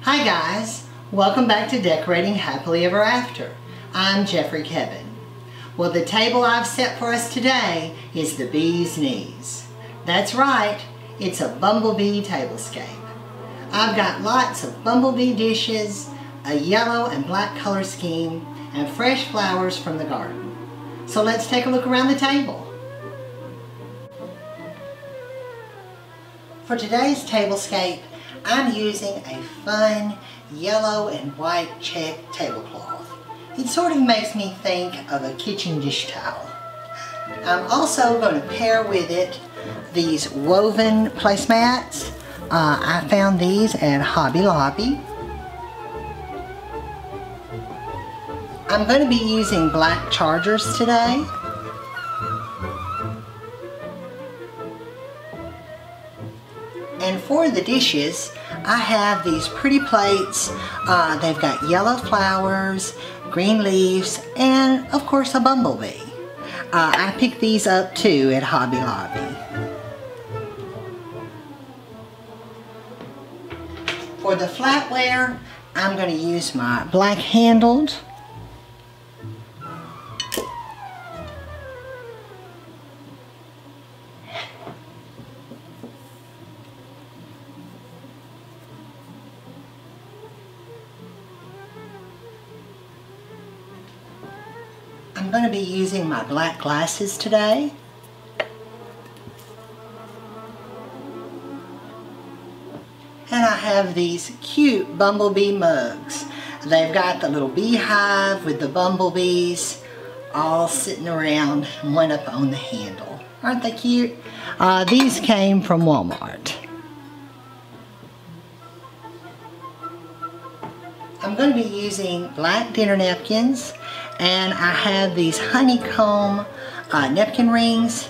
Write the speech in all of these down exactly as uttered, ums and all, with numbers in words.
Hi guys, welcome back to Decorating Happily Ever After. I'm Jeffrey Kevin. Well, the table I've set for us today is the bee's knees. That's right, it's a bumblebee tablescape. I've got lots of bumblebee dishes, a yellow and black color scheme, and fresh flowers from the garden. So let's take a look around the table. For today's tablescape, I'm using a fun yellow and white check tablecloth. It sort of makes me think of a kitchen dish towel. I'm also going to pair with it these woven placemats. Uh, I found these at Hobby Lobby. I'm going to be using black chargers today. And for the dishes, I have these pretty plates. Uh, they've got yellow flowers, green leaves, and of course a bumblebee. Uh, I picked these up too at Hobby Lobby. For the flatware, I'm going to use my black handled. I'm going to be using my black glasses today. And I have these cute bumblebee mugs. They've got the little beehive with the bumblebees all sitting around, one up on the handle. Aren't they cute? Uh, these came from Walmart. I'm going to be using black dinner napkins, and I have these honeycomb uh, napkin rings,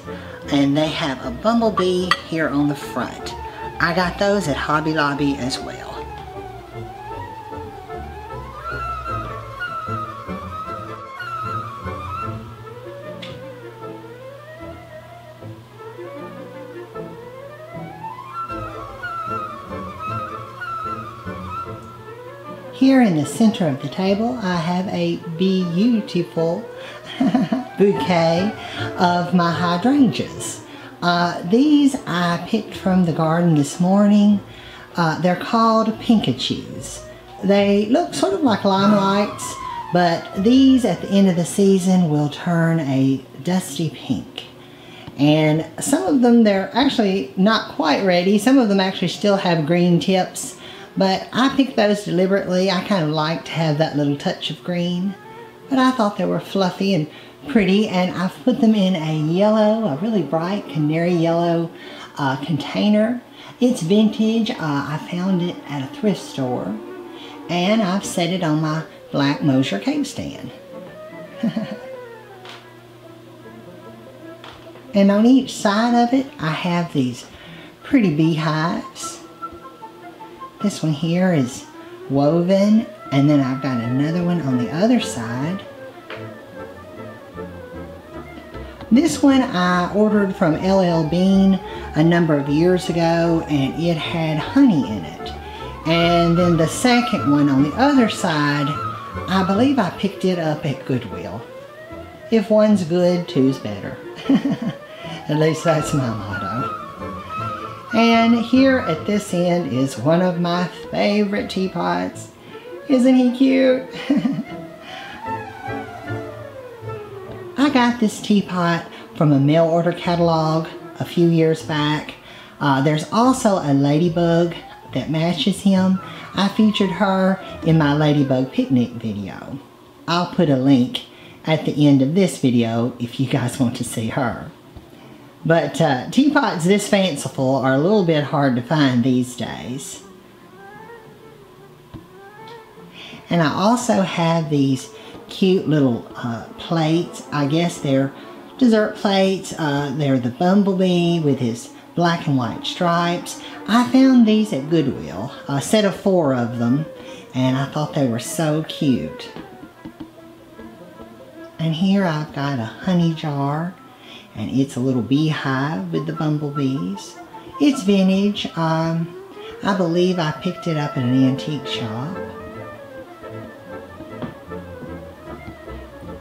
and they have a bumblebee here on the front. I got those at Hobby Lobby as well. Here in the center of the table, I have a beautiful bouquet of my hydrangeas. Uh, these I picked from the garden this morning. Uh, they're called Pinkachoos. They look sort of like limelights, but these at the end of the season will turn a dusty pink. And some of them, they're actually not quite ready. Some of them actually still have green tips. But I picked those deliberately. I kind of like to have that little touch of green. But I thought they were fluffy and pretty, and I've put them in a yellow, a really bright canary yellow uh, container. It's vintage. Uh, I found it at a thrift store, and I've set it on my black Moser cake stand. And on each side of it, I have these pretty beehives. This one here is woven, and then I've got another one on the other side. This one I ordered from L L Bean a number of years ago, and it had honey in it. And then the second one on the other side, I believe I picked it up at Goodwill. If one's good, two's better. At least that's my motto. And here at this end is one of my favorite teapots. Isn't he cute? I got this teapot from a mail order catalog a few years back. Uh, there's also a ladybug that matches him. I featured her in my ladybug picnic video. I'll put a link at the end of this video if you guys want to see her. But uh, teapots this fanciful are a little bit hard to find these days. And I also have these cute little uh, plates. I guess they're dessert plates. Uh, they're the bumblebee with his black and white stripes. I found these at Goodwill, a set of four of them, and I thought they were so cute. And here I've got a honey jar. and it's a little beehive with the bumblebees. It's vintage. Um, I believe I picked it up at an antique shop.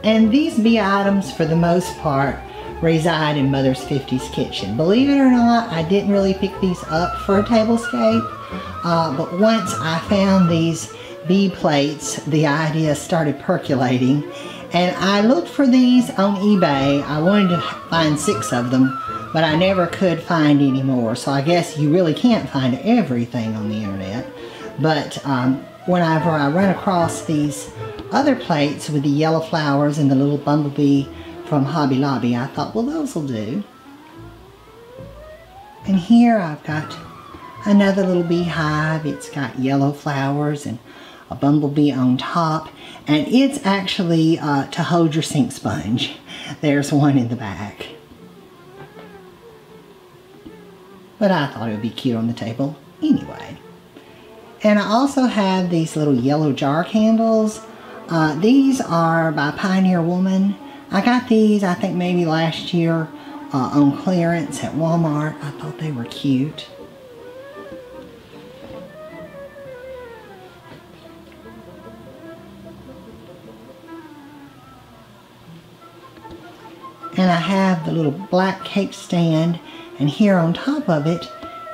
And these bee items, for the most part, reside in Mother's fifties kitchen. Believe it or not, I didn't really pick these up for a tablescape, uh, but once I found these bee plates, the idea started percolating, and I looked for these on eBay. I wanted to find six of them, but I never could find any more, so I guess you really can't find everything on the internet. But um, whenever I run across these other plates with the yellow flowers and the little bumblebee from Hobby Lobby, I thought, well, those will do. And here I've got another little beehive. It's got yellow flowers and a bumblebee on top, and it's actually uh, to hold your sink sponge. There's one in the back. But I thought it would be cute on the table anyway. And I also have these little yellow jar candles. Uh, these are by Pioneer Woman. I got these, I think, maybe last year uh, on clearance at Walmart. I thought they were cute. And I have the little black cake stand, and here on top of it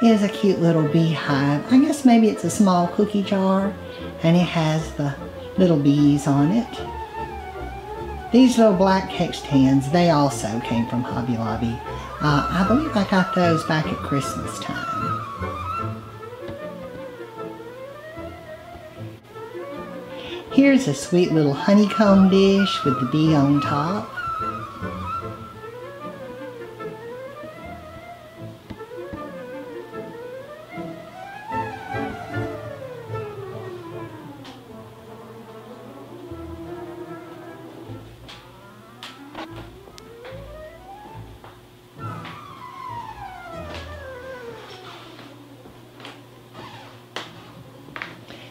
is a cute little beehive. I guess maybe it's a small cookie jar, and it has the little bees on it. These little black cake stands, they also came from Hobby Lobby. Uh, I believe I got those back at Christmas time. Here's a sweet little honeycomb dish with the bee on top.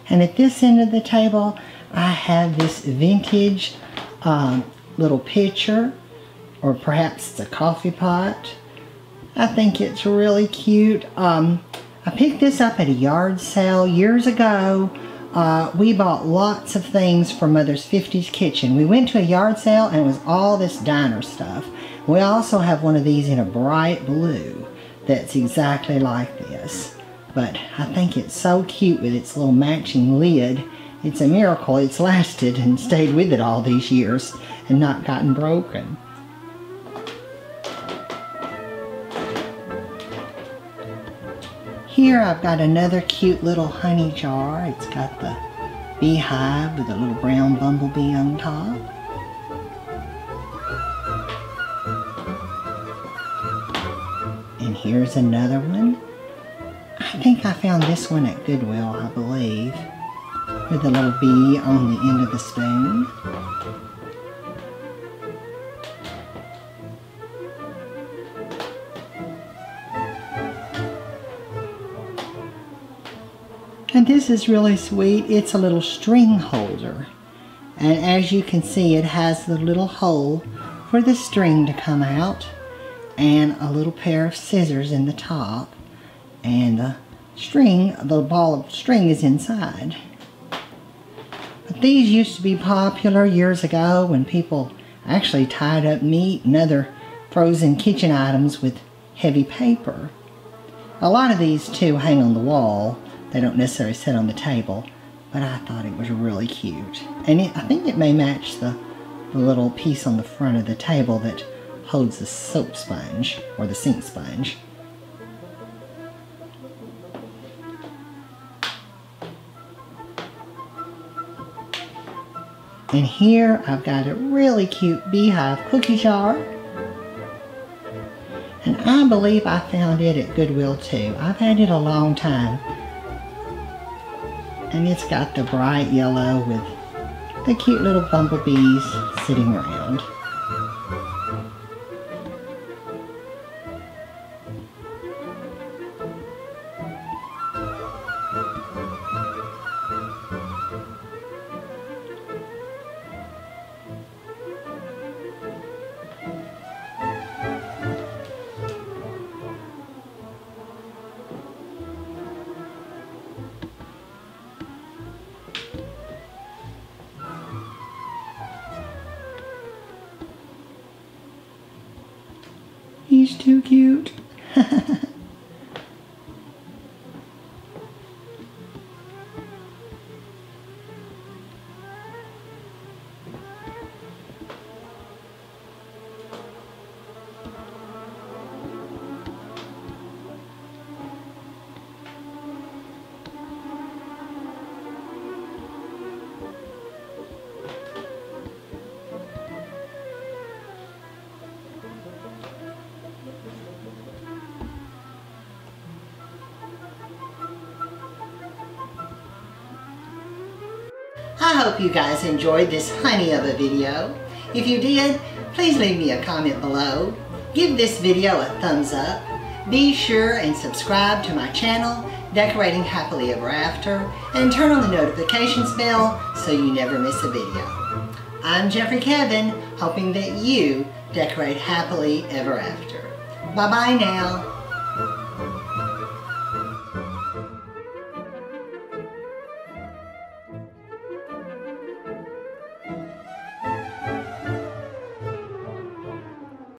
And at this end of the table, I have this vintage um, little pitcher, or perhaps it's a coffee pot. I think it's really cute. Um, I picked this up at a yard sale years ago. Uh, we bought lots of things for Mother's fifties kitchen. We went to a yard sale and it was all this diner stuff. We also have one of these in a bright blue that's exactly like this. But I think it's so cute with its little matching lid. It's a miracle it's lasted and stayed with it all these years and not gotten broken. Here I've got another cute little honey jar. It's got the beehive with a little brown bumblebee on top. And here's another one. I think I found this one at Goodwill, I believe, with a little bee on the end of the spoon. And this is really sweet. It's a little string holder. And as you can see, it has the little hole for the string to come out and a little pair of scissors in the top. And the string, the ball of string is inside. But these used to be popular years ago when people actually tied up meat and other frozen kitchen items with heavy paper. A lot of these too hang on the wall. They don't necessarily sit on the table, but I thought it was really cute. And it, I think it may match the, the little piece on the front of the table that holds the soap sponge or the sink sponge. And here I've got a really cute beehive cookie jar. And I believe I found it at Goodwill too. I've had it a long time. And it's got the bright yellow with the cute little bumblebees sitting around. She's too cute. I hope you guys enjoyed this honey of a video. If you did, please leave me a comment below. Give this video a thumbs up. Be sure and subscribe to my channel, Decorating Happily Ever After, and turn on the notifications bell so you never miss a video. I'm Jeffrey Kevin, hoping that you decorate happily ever after. Bye-bye now.